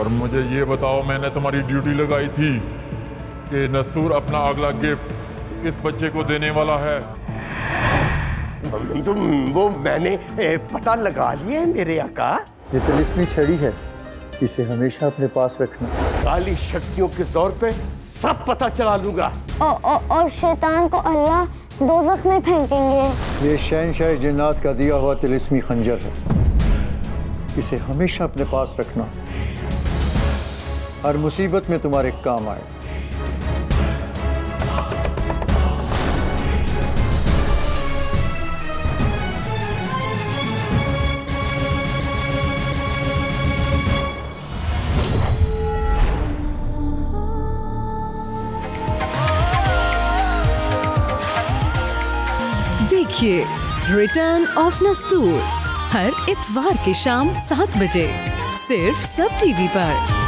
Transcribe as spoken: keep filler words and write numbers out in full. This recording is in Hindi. और मुझे ये बताओ, मैंने तुम्हारी ड्यूटी लगाई थी कि नस्तूर अपना अगला गिफ्ट किस बच्चे को देने वाला है। तो वो मैंने पता लगा लिया है मेरे आका। ये तिलिस्मी छड़ी है, इसे हमेशा अपने पास रखना। काली शक्तियों के जोर पे सब पता चला लूंगा और शैतान को अल्लाह दोज़ख में फेंकेंगे। ये शहंशाह जिन्नात का दिया हुआ तिलिस्मी खंजर है, इसे हमेशा अपने पास रखना, हर मुसीबत में तुम्हारे काम आए। देखिए रिटर्न ऑफ नस्तूर हर इतवार की शाम सात बजे सिर्फ सब टीवी पर।